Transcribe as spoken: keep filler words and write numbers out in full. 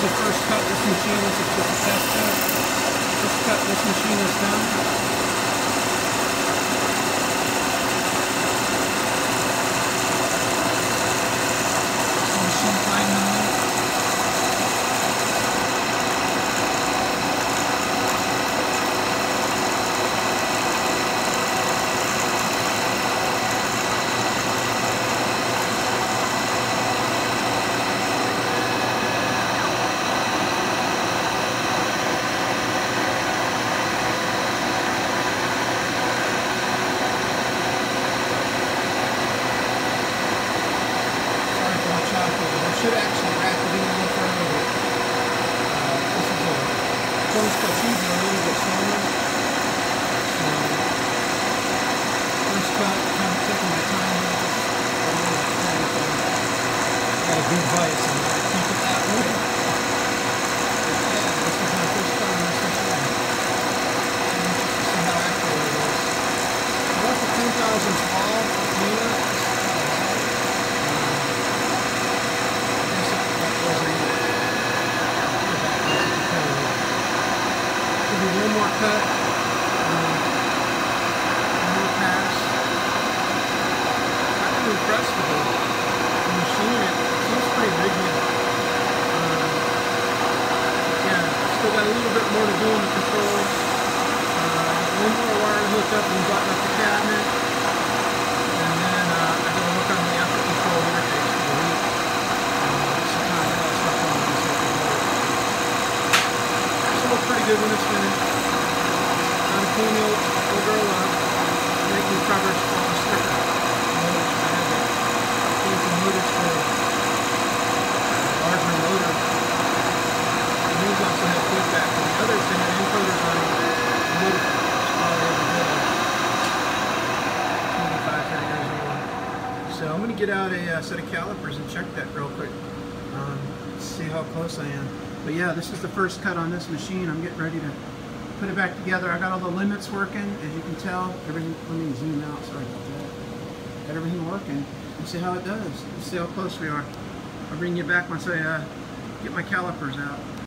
to first cut this machine. This is just a test cut. Just cut this machine is down. Should actually wrap it in a little further, but uh, this is a close cut usually a little bit slower. So first cut, kind of taking my time with it. I got a good vice and I keep it that way. But yeah, this is my first cut on this machine. I'm interested to see how accurate it is. I want the ten thousandth all cleaner. One more cut, um, one more pass. I'm really impressed with it. The machine, it seems pretty rigid. Um, yeah, still got a little bit more to do on the controls. Uh, one more wire hookup and button up the cabinet. And then uh, I got to work on the output control interface for the week. Sometimes I got stuff on this one. It's still pretty good when it's finished. Over a lot, making coverage on the stripper. I have a case of motors for a larger motor. And these also have feedback. And the others, they have encoders on the motor. It's probably every day. twenty-five, thirty years old. So I'm going to get out a uh, set of calipers and check that real quick. Um, see how close I am. But yeah, this is the first cut on this machine. I'm getting ready to put it back together. I got all the limits working, as you can tell. Everything. Let me zoom out. Sorry about that. Got everything working. And see how it does. Let's see how close we are. I'll bring you back once I uh, get my calipers out.